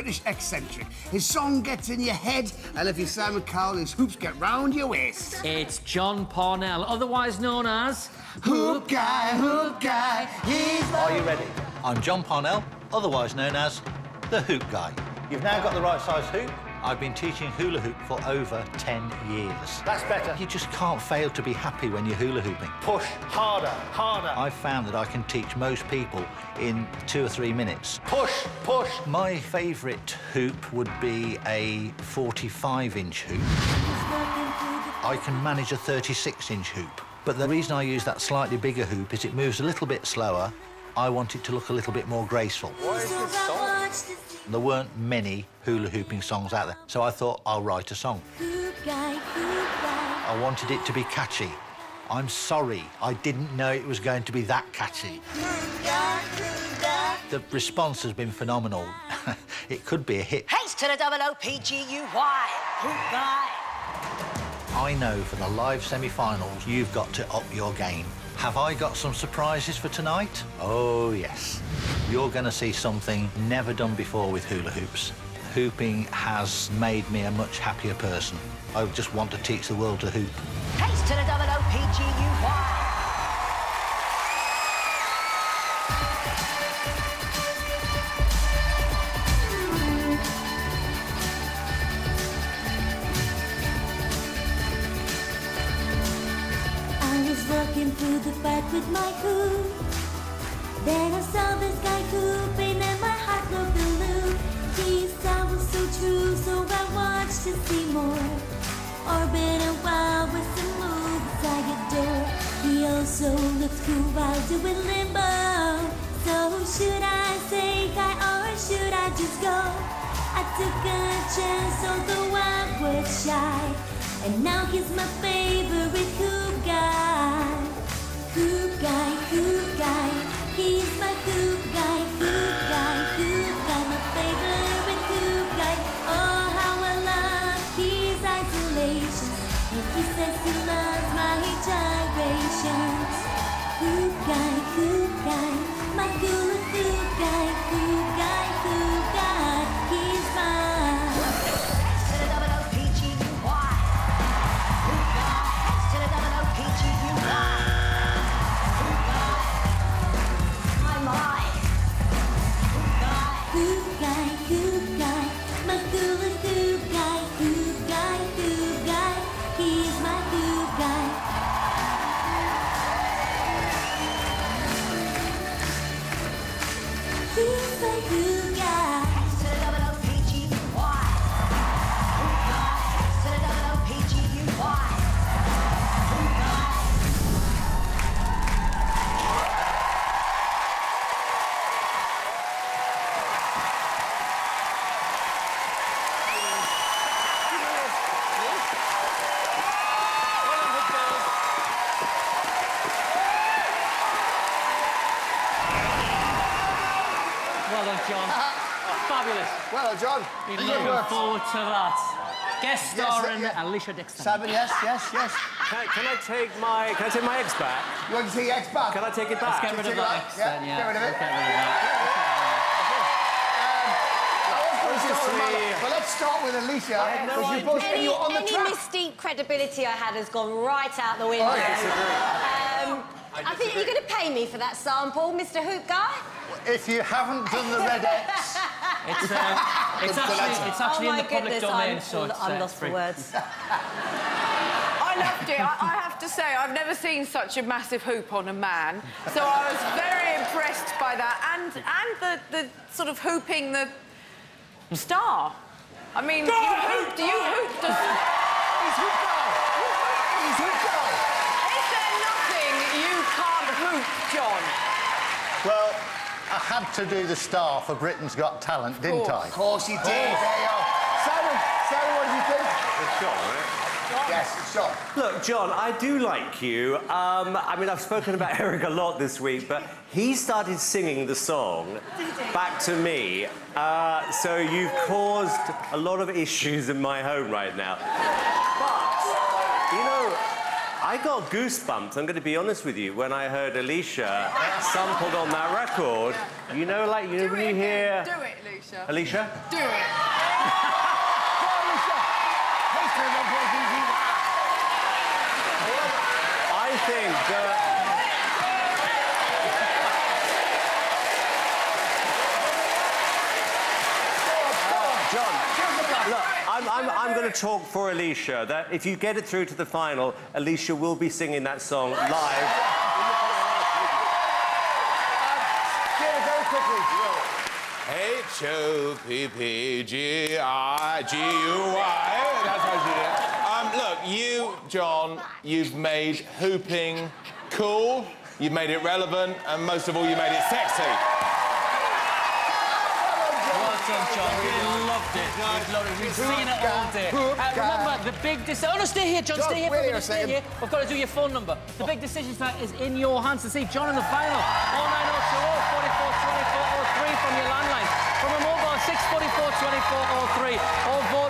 British eccentric. His song gets in your head, and if you're Simon Cowell, his hoops get round your waist. It's John Parnell, otherwise known as... Hoop Guy, Hoop Guy, he's... Are you ready? I'm John Parnell, otherwise known as the Hoop Guy. You've now got the right size hoop. I've been teaching hula hoop for over 10 years. That's better. You just can't fail to be happy when you're hula hooping. Push harder, harder. I've found that I can teach most people in 2 or 3 minutes. Push, push. My favourite hoop would be a 45-inch hoop. I can manage a 36-inch hoop. But the reason I use that slightly bigger hoop is it moves a little bit slower. I want it to look a little bit more graceful. What is this song? There weren't many hula hooping songs out there, so I thought I'll write a song. Hoop Guy, Hoop Guy. I wanted it to be catchy. I'm sorry, I didn't know it was going to be that catchy. Hoop Guy, Hoop Guy. The response has been phenomenal. It could be a hit. Haste to the double O P G U Y. Hoop Guy. I know for the live semi-finals, you've got to up your game. Have I got some surprises for tonight? Oh, yes. You're going to see something never done before with hula hoops. Hooping has made me a much happier person. I just want to teach the world to hoop. Haste to the double O P G U Y. Walking through the park with my hoop, then I saw this guy hooping and my heart broke the loop. His sound was so true, so I watched to see more. Orbit a while with some moves I adore. He also looked cool while doing limbo. So should I say hi or should I just go? I took a chance although I was shy, and now he's my favorite hoop guy. Hoop Guy, Hoop Guy, he's my Hoop Guy, Hoop Guy, Hoop Guy, my favorite Hoop Guy. Oh, how I love his isolation, and he says he loves my gyrations. Hoop Guy, Hoop Guy, my good Hoop Guy, Hoop Guy, Hoop Guy, he's mine. X to the double O P G U Y. Hoop Guy, X to the double O P G U Y. Well, John, looking forward to that. Guest starring Alesha Dixon. Simon, yes, yes, yes. Can I take my X back? You want to take your X back? Can I take it back? Let's get rid of that X then, yeah. Get rid of it. Get rid of that. Well, let's start with Alesha. Any mystique credibility I had has gone right out the window. I think you're going to pay me for that sample, Mr. Hoop Guy. If you haven't done the red X... It's actually in the public domain, so I'm lost for words. I loved it. I have to say, I've never seen such a massive hoop on a man, so I was very impressed by that, and the sort of hooping the star. I mean, you hooped. You hooped. He's Hoop Guy. He's Hoop Guy. Is there nothing you can't hoop, John? Well, I had to do the star for Britain's Got Talent, didn't I? Of course you did. There you are. Simon, what did you think? It's John, right? Yes, it's John. Look, John, I do like you. I mean, I've spoken about Eric a lot this week, but he started singing the song Back to Me. So you've caused a lot of issues in my home right now. But, you know, I got goosebumps, I'm going to be honest with you, when I heard Alesha sampled on that record. You know, like, you know, when you hear... Do it, Alesha. Alesha? Do it. Go, Alesha. I think John, look, I'm going to talk for Alesha, that if you get it through to the final, Alesha will be singing that song live. H-O-P-P-G-I-G-U-Y. That's how she did it. Look, you, John, you've made hooping cool, you've made it relevant, and most of all, you made it sexy. Well done, John. We loved it. We loved it. We've seen it all day. Remember, the big decision... Oh, no, stay here, John. Stay here for a minute. Stay here. I've got to do your phone number. The big decision tonight is in your hands to see John in the final. 09020442403 from your landline. From a mobile 6442403 or vote